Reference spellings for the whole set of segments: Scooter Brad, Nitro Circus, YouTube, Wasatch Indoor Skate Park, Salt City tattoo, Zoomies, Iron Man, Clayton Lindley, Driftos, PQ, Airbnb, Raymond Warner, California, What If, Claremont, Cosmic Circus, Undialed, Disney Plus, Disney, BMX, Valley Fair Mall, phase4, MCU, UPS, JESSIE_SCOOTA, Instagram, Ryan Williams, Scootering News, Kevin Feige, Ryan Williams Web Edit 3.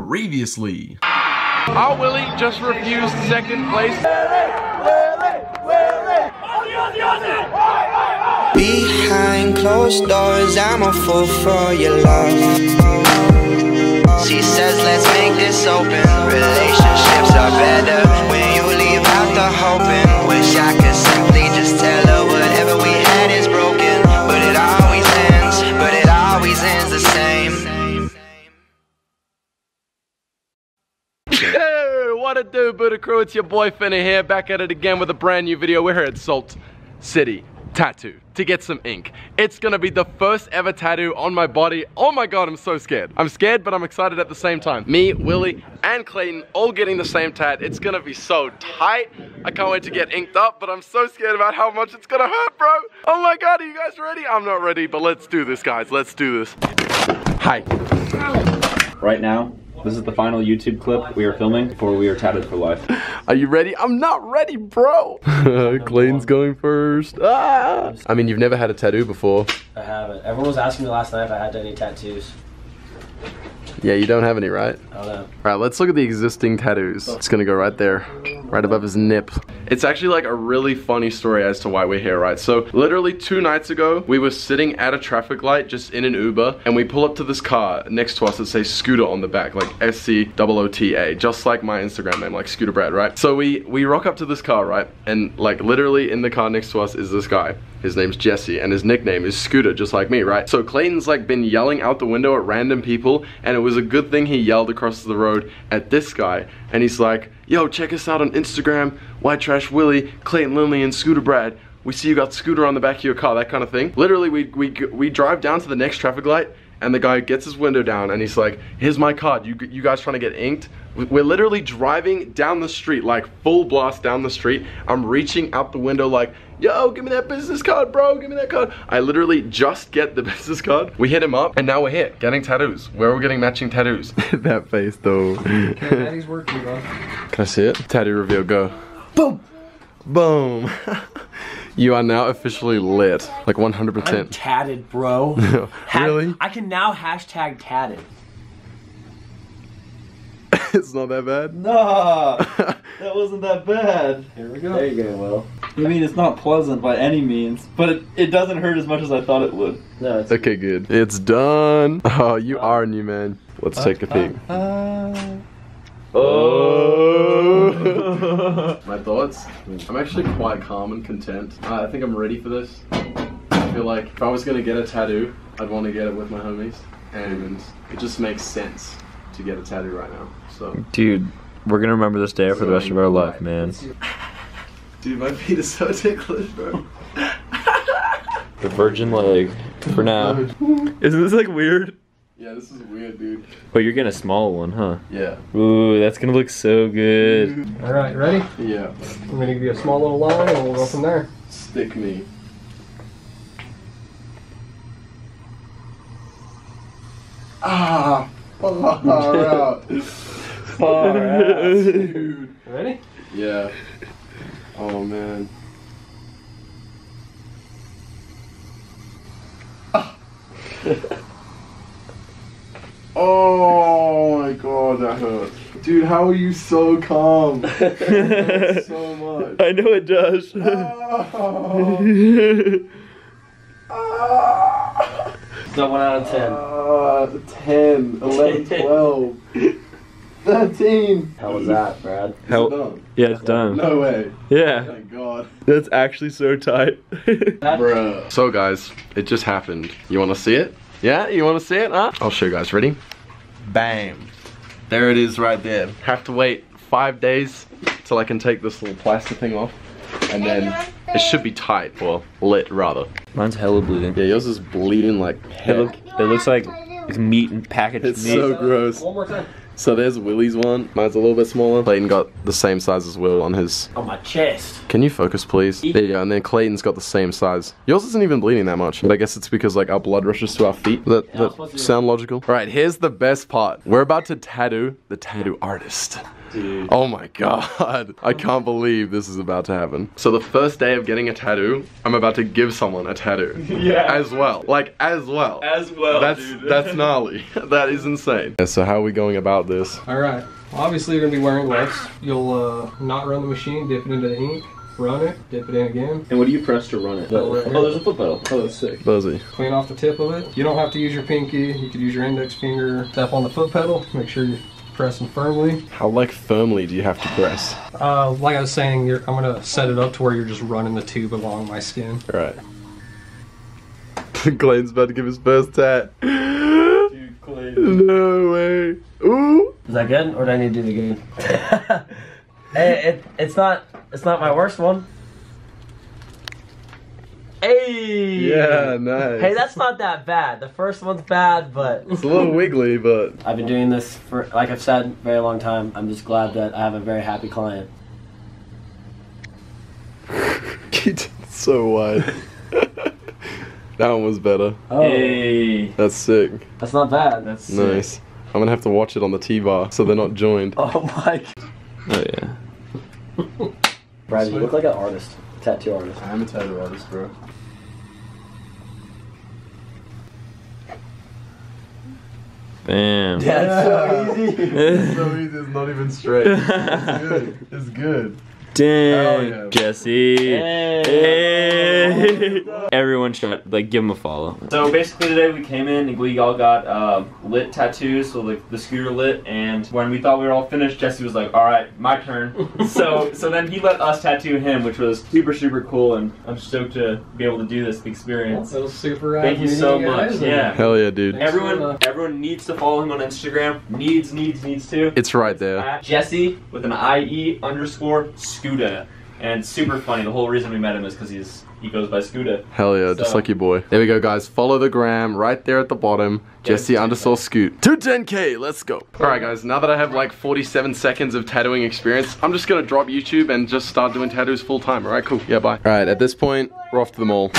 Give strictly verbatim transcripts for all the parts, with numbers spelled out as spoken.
previously. Oh, Willie just refused second place. Behind closed doors, I'm a fool for your love. She says, let's make this open. Relationships are better when you leave out the hoping. Wish I could simply just tell her whatever we had is broken. But it always ends, but it always ends the same. What a do, Buddha Crew, it's your boy Finna here, back at it again with a brand new video. We're here at Salt City Tattoo to get some ink. It's gonna be the first ever tattoo on my body. Oh my god, I'm so scared. I'm scared, but I'm excited at the same time. Me, Willie, and Clayton all getting the same tat. It's gonna be so tight. I can't wait to get inked up, but I'm so scared about how much it's gonna hurt, bro. Oh my god, are you guys ready? I'm not ready, but let's do this, guys. Let's do this. Hi. Right now, this is the final YouTube clip we are filming before we are tatted for life. Are you ready? I'm not ready, bro. Clayton's going first. Ah! I mean, you've never had a tattoo before. I haven't. Everyone was asking me last night if I had any tattoos. Yeah, you don't have any, right? I don't know. Alright, let's look at the existing tattoos. It's gonna go right there, right above his nip. It's actually like a really funny story as to why we're here, right? So, literally two nights ago, we were sitting at a traffic light, just in an Uber, and we pull up to this car next to us that says Scooter on the back, like S C O O T A, just like my Instagram name, like Scooter Brad, right? So we, we rock up to this car, right? And like literally in the car next to us is this guy. His name's Jesse, and his nickname is Scooter, just like me, right? So Clayton's like been yelling out the window at random people, and it was a good thing he yelled across the road at this guy, and he's like, yo, check us out on Instagram, White Trash Willie, Clayton Lindley, and Scooter Brad. We see you got Scooter on the back of your car, that kind of thing. Literally, we, we, we drive down to the next traffic light, and the guy gets his window down, and he's like, here's my card, you, you guys trying to get inked? We're literally driving down the street, like full blast down the street. I'm reaching out the window like, yo, give me that business card, bro, give me that card. I literally just get the business card. We hit him up, and now we're here, getting tattoos. We're all getting matching tattoos. That face, though. Yeah, daddy's working, bro. Can I see it? Tattoo reveal, go. Boom! Boom. You are now officially lit, like one hundred percent. I'm tatted, bro. Really? I can now hashtag tatted. It's not that bad? Nah, that wasn't that bad. Here we go. There you go, Will. I mean, it's not pleasant by any means, but it, it doesn't hurt as much as I thought it would. No, it's okay, good. Good. It's done. Oh, you uh, are new, man. Let's uh, take a peek. Uh, uh, oh. My thoughts? I'm actually quite calm and content. Uh, I think I'm ready for this. I feel like if I was going to get a tattoo, I'd want to get it with my homies, and it just makes sense to get a tattoo right now. So, dude, we're gonna remember this day for the rest of our life, man. Dude, my feet are so ticklish, bro. The virgin leg, for now. Isn't this like weird? Yeah, this is weird, dude. But you're getting a small one, huh? Yeah. Ooh, that's gonna look so good. All right, ready? Yeah. I'm gonna give you a small little line, and we'll go from there. Stick me. Ah. Far out. Far out, dude. Ready? Yeah. Oh, man. Ah. Oh, my God, that hurt. Dude, how are you so calm? That hurts so much. I know it does. Oh. Ah. So one out of ten. Uh, ten, eleven, twelve, thirteen. How was that, Brad? How, it's done. Yeah, it's done. No way. Yeah. Thank God. That's actually so tight. Bruh. So guys, it just happened. You want to see it? Yeah, you want to see it? Huh? I'll show you guys. Ready? Bam. There it is right there. Have to wait five days till I can take this little plastic thing off. And then it should be tight, well, lit rather. Mine's hella bleeding. Yeah, yours is bleeding like heck. It, look, it looks like it's meat and packaged it's meat. It's so gross. One more time. So there's Willie's one. Mine's a little bit smaller. Clayton got the same size as Will on his. On my chest. Can you focus, please? There you go, and then Clayton's got the same size. Yours isn't even bleeding that much, but I guess it's because like our blood rushes to our feet. That, that sound logical? All right, here's the best part. We're about to tattoo the tattoo artist. Dude. Oh my god, I can't believe this is about to happen. So the first day of getting a tattoo, I'm about to give someone a tattoo. Yeah. As well. Like, as well. As well, that's, dude. That's gnarly. That is insane. Yeah, so how are we going about this? Alright, obviously you're going to be wearing gloves. You'll uh, not run the machine, dip it into the ink. Run it, dip it in again. And what do you press to run it? Oh, right oh there's a foot pedal. Oh, that's sick. Buzzy. Clean off the tip of it. You don't have to use your pinky. You could use your index finger. Tap on the foot pedal. Make sure you're pressing firmly. How, like, firmly do you have to press? Uh, like I was saying, you're, I'm going to set it up to where you're just running the tube along my skin. All right. Clayton's about to give his first tat. Dude, Clayton. No way. Ooh. Is that good? Or do I need to do it again? Hey, it, it's not... It's not my worst one. Hey! Yeah, nice. Hey, that's not that bad. The first one's bad, but... It's a little wiggly, but... I've been doing this for, like I've said, a very long time. I'm just glad that I have a very happy client. He did so wide. That one was better. Oh. Hey! That's sick. That's not bad. That's nice. Sick. I'm gonna have to watch it on the T-bar, so they're not joined. Oh my... Oh, yeah. Brad, you look like an artist, a tattoo artist. I am a tattoo artist, bro. Damn. Yeah, it's so easy. It's so easy, it's not even straight. It's good. It's good. Damn, oh, yeah. Jesse. Hey. Hey. Everyone should, like, give him a follow. So basically today we came in and we all got uh, lit tattoos, so like the scooter lit, and when we thought we were all finished, Jesse was like, all right, my turn. so so then he let us tattoo him, which was super, super cool, and I'm stoked to be able to do this experience. That's so super. Thank you so much. Yeah. Hell yeah, dude. Thanks everyone everyone needs to follow him on Instagram. Needs, needs, needs to. It's right there. At Jesse with an I E underscore Scooter. And super funny. The whole reason we met him is because he's he goes by Scooter. Hell yeah, so. Just like your boy. There we go, guys. Follow the gram right there at the bottom. Jesse underscore Scoot. To ten K, let's go. Alright guys, now that I have like forty-seven seconds of tattooing experience, I'm just gonna drop YouTube and just start doing tattoos full time. Alright, cool. Yeah, bye. Alright, at this point, we're off to the mall.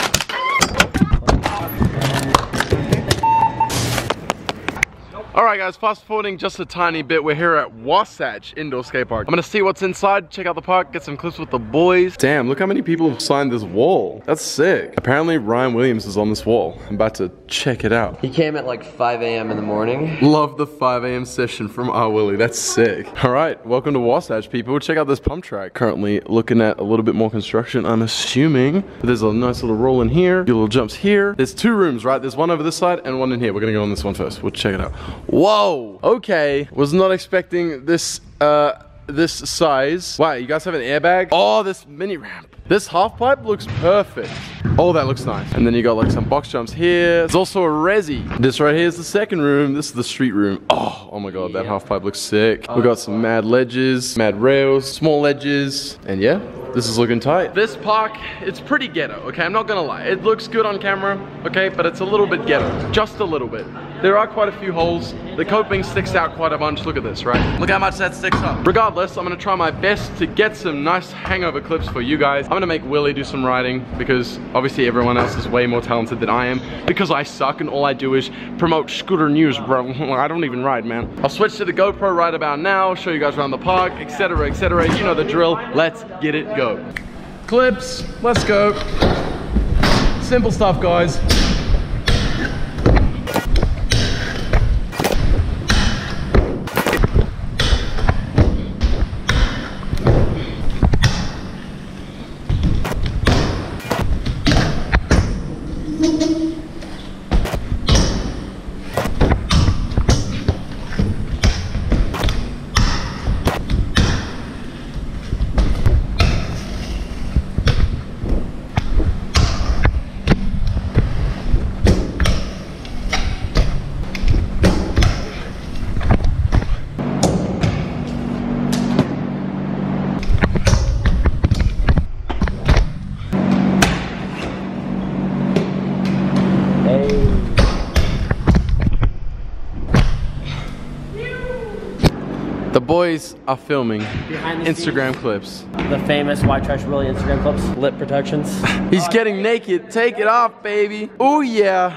Alright guys, fast forwarding just a tiny bit, we're here at Wasatch Indoor Skate Park. I'm gonna see what's inside, check out the park, get some clips with the boys. Damn, look how many people have signed this wall. That's sick. Apparently Ryan Williams is on this wall. I'm about to check it out. He came at like five A M in the morning. Love the five A M session from R. Willie, that's sick. Alright, welcome to Wasatch people. Check out this pump track. Currently looking at a little bit more construction, I'm assuming. But there's a nice little roll in here, a few little jumps here. There's two rooms, right? There's one over this side and one in here. We're gonna go on this one first. We'll check it out. Whoa, okay, was not expecting this uh this size. Wow, you guys have an airbag. Oh, this mini ramp, this half pipe looks perfect. Oh, that looks nice. And then you got like some box jumps here. There's also a resi. This right here is the second room. This is the street room. Oh, oh my god, that yeah. half pipe looks sick. Oh, we got some mad ledges, mad rails, small ledges, and yeah, this is looking tight. This park, it's pretty ghetto, okay? I'm not gonna lie. It looks good on camera, okay? But it's a little bit ghetto, just a little bit. There are quite a few holes. The coping sticks out quite a bunch. Look at this, right? Look how much that sticks up. Regardless, I'm gonna try my best to get some nice hangover clips for you guys. I'm gonna make Willie do some riding because obviously everyone else is way more talented than I am because I suck and all I do is promote scooter news, bro. I don't even ride, man. I'll switch to the GoPro right about now, show you guys around the park, et cetera, et cetera. You know the drill. Let's get it. Go. Clips, let's go. Simple stuff, guys. Boys are filming Instagram scenes. Clips. The famous White Trash Willie Instagram clips. Lip protections. He's oh, getting hey. naked. Take it off, baby. Oh yeah.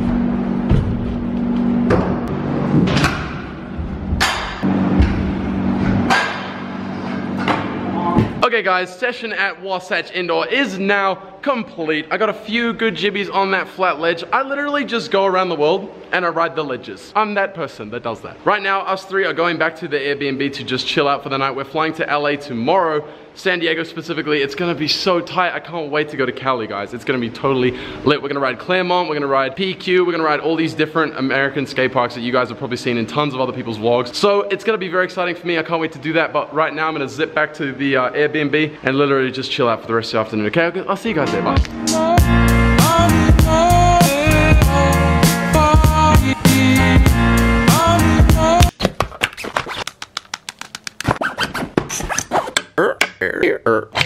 Okay guys, session at Wasatch Indoor is now complete. I got a few good jibbies on that flat ledge. I literally just go around the world and I ride the ledges. I'm that person that does that. Right now, us three are going back to the Airbnb to just chill out for the night. We're flying to L A tomorrow, San Diego specifically. It's gonna be so tight. I can't wait to go to Cali, guys. It's gonna be totally lit. We're gonna ride Claremont, we're gonna ride P Q, we're gonna ride all these different American skate parks that you guys have probably seen in tons of other people's vlogs. So it's gonna be very exciting for me. I can't wait to do that, but right now I'm gonna zip back to the uh, Airbnb and literally just chill out for the rest of the afternoon, okay? I'll see you guys there, bye.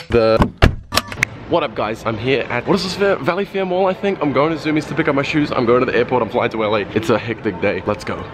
The What up guys, I'm here at, what is this, fair? Valley Fair Mall I think. I'm going to Zoomies to pick up my shoes, I'm going to the airport, I'm flying to L A. It's a hectic day, let's go.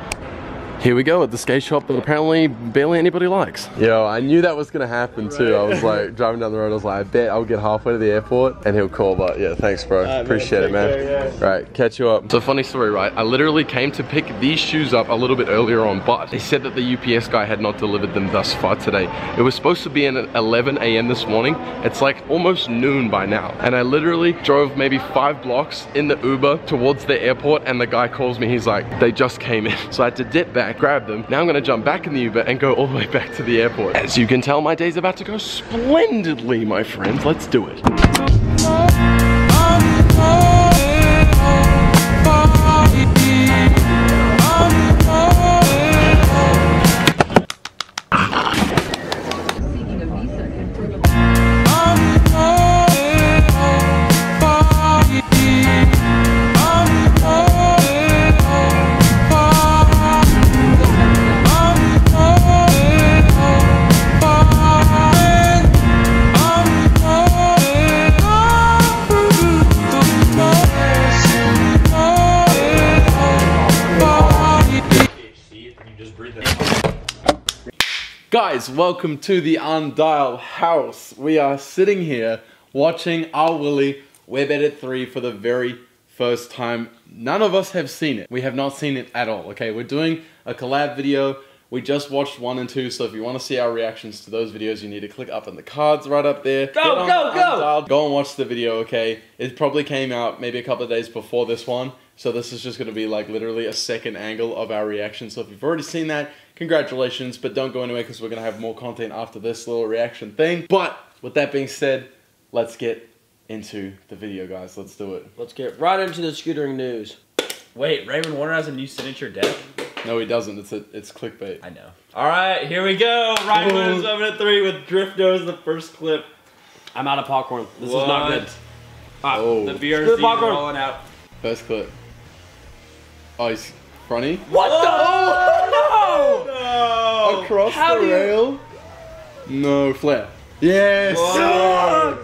Here we go at the skate shop that apparently barely anybody likes. Yo, I knew that was gonna happen too. I was like, driving down the road, I was like, I bet I'll get halfway to the airport and he'll call, but yeah, thanks bro, uh, appreciate man, it man. Yeah. Right, catch you up. So funny story, right? I literally came to pick these shoes up a little bit earlier on, but they said that the U P S guy had not delivered them thus far today. It was supposed to be in at eleven A M this morning. It's like almost noon by now. And I literally drove maybe five blocks in the Uber towards the airport and the guy calls me, he's like, they just came in. So I had to dip back, grab them. Now I'm gonna jump back in the Uber and go all the way back to the airport. As you can tell, my day's about to go splendidly, my friends. Let's do it. Guys, welcome to the Undialed house. We are sitting here watching our Willie Web Edit three for the very first time. None of us have seen it. We have not seen it at all, okay? We're doing a collab video. We just watched one and two, so if you want to see our reactions to those videos, you need to click up on the cards right up there. Go, go, go! Undialed. Go and watch the video, okay? It probably came out maybe a couple of days before this one, so this is just going to be like literally a second angle of our reaction. So if you've already seen that, congratulations, but don't go anywhere because we're gonna have more content after this little reaction thing. But with that being said, let's get into the video, guys. Let's do it. Let's get right into the scootering news. Wait, Raymond Warner has a new signature deck? No, he doesn't. It's a, it's clickbait. I know. All right, here we go. Ryan Williams Web Edit three with Driftos, the first clip. I'm out of popcorn. This what? is not good. Ah, oh. The V R Z rolling out. First clip. Oh, he's fronty. What the? Oh! No. Across How the rail? You... No, flare. Yes! Oh,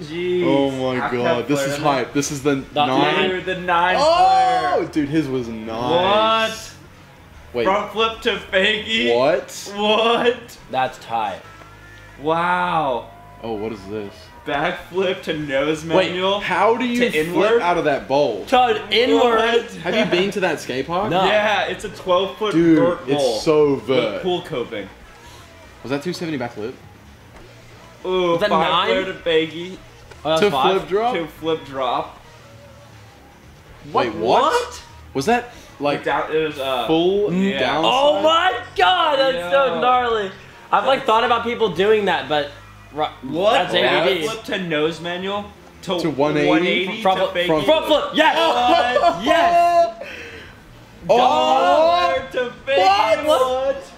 Jeez. oh my I god, this is hype. It. This is the, the nine. Dude, the nine oh, flare. Dude, his was nice. What? Wait. Front flip to fakie. What? What? That's tight. Wow. Oh, what is this? Backflip to nose manual. Wait, how do you flip inward? out of that bowl? To inward. What? Have you been to that skate park? No. Yeah, it's a twelve foot Dude, vert bowl. It's so vert. With pool coping. Was that two seventy backflip? Ooh, was that five flare to baggy. Oh, to five. flip drop? To flip drop. What? Wait, what? what? Was that like down, it was, uh, full yeah. down? Oh my god, that's yeah. so gnarly. I've like thought about people doing that, but Right. What? That's flip to nose manual to, to one eighty. Front flip. Front flip. Yes. What? Yes. Oh. To what? what?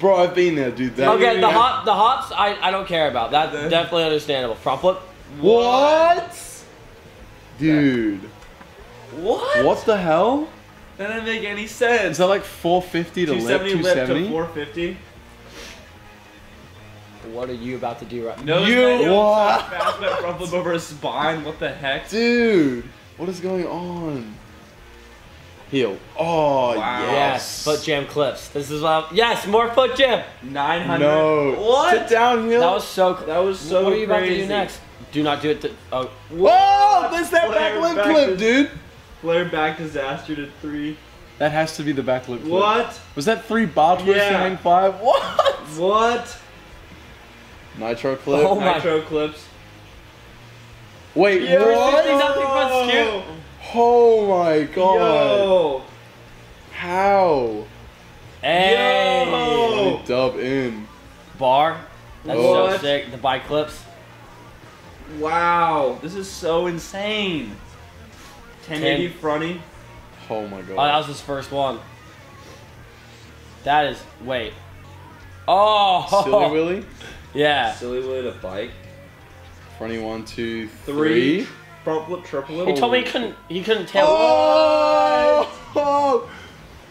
Bro, I've been there, dude. That okay, dude. the hop, the hops, I, I don't care about. That's yeah. definitely understandable. Front flip. What? Dude. What? What the hell? That doesn't make any sense. Is that like four fifty to lift? two seventy to four fifty. What are you about to do right now? You what? Front flip over his spine. What the heck, dude? What is going on? Heel. Oh wow. yes. yes. Foot jam clips. This is what I'm, yes. More foot jam. Nine hundred. No. What? Sit down, heel. That was so. That was so. What are you crazy. about to do next? Do not do it. To, oh. Whoa! That's that backflip clip, dude. Flare back disaster to three. That has to be the backflip. What? Clip. Was that three bar twists yeah. and hang five? What? What? Nitro clip. Oh my. Nitro clips. Wait, yeah, what? Nothing but Scoot. Oh my god. Yo. How? Hey. Yo. Dub in. Bar. That's what? So sick. The bike clips. Wow. This is so insane. ten eighty fronty. Oh my god. Oh, that was his first one. That is, wait. Oh! Silly Willy? Yeah. Silly Willy to bike. Fronty one, two, three. three. Front flip, triple flip. He told me he couldn't, he couldn't tell. Oh! Oh!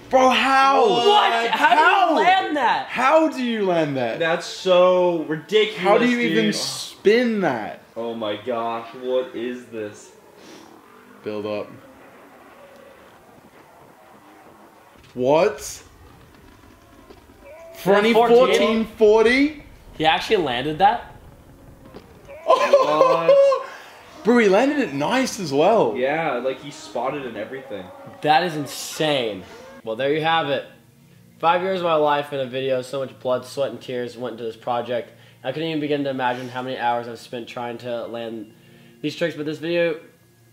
Bro, how? What? How, how do you land that? How do you land that? That's so ridiculous. How do you dude. even spin that? Oh my gosh, what is this? Build up. What? Fronty fourteen forty? He actually landed that? Oh. Bro, he landed it nice as well. Yeah, like he spotted and everything. That is insane. Well, there you have it. Five years of my life in a video, so much blood, sweat, and tears went into this project. I couldn't even begin to imagine how many hours I've spent trying to land these tricks, but this video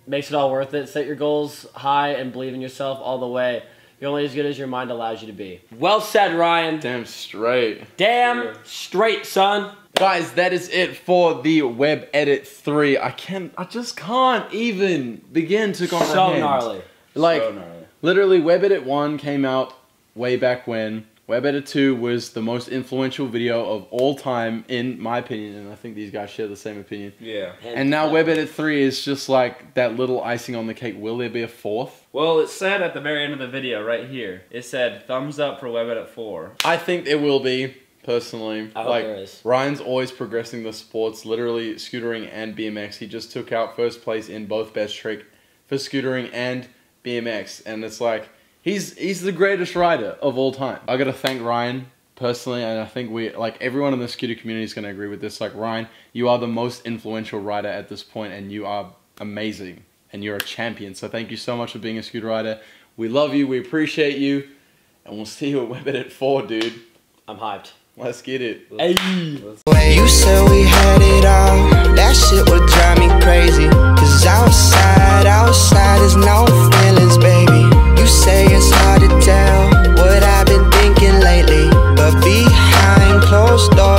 makes it all worth it. Set your goals high and believe in yourself all the way. You're only as good as your mind allows you to be. Well said, Ryan. Damn straight. Damn yeah. straight, son. Guys, that is it for the Web Edit three. I can I just can't even begin to comprehend. So gnarly. Like, so gnarly. Literally, Web Edit one came out way back when. Web Edit two was the most influential video of all time, in my opinion, and I think these guys share the same opinion. Yeah. And, and now Web Edit three is just like that little icing on the cake. Will there be a fourth? Well, it said at the very end of the video, right here, it said, thumbs up for Web Edit four. I think it will be. Personally, I like hope there is. Ryan's always progressing the sports, literally scootering and B M X. He just took out first place in both best trick for scootering and B M X, and it's like he's he's the greatest rider of all time. I gotta thank Ryan personally, and I think we like everyone in the scooter community is gonna agree with this. Like Ryan, you are the most influential rider at this point, and you are amazing, and you're a champion. So thank you so much for being a scooter rider. We love you, we appreciate you, and we'll see you at Web Edit four, dude. I'm hyped. Let's get it. Let's, hey. Let's. You said we had it all. That shit would drive me crazy. Cause outside, outside is no feelings, baby. You say it's hard to tell what I've been thinking lately. But behind closed doors.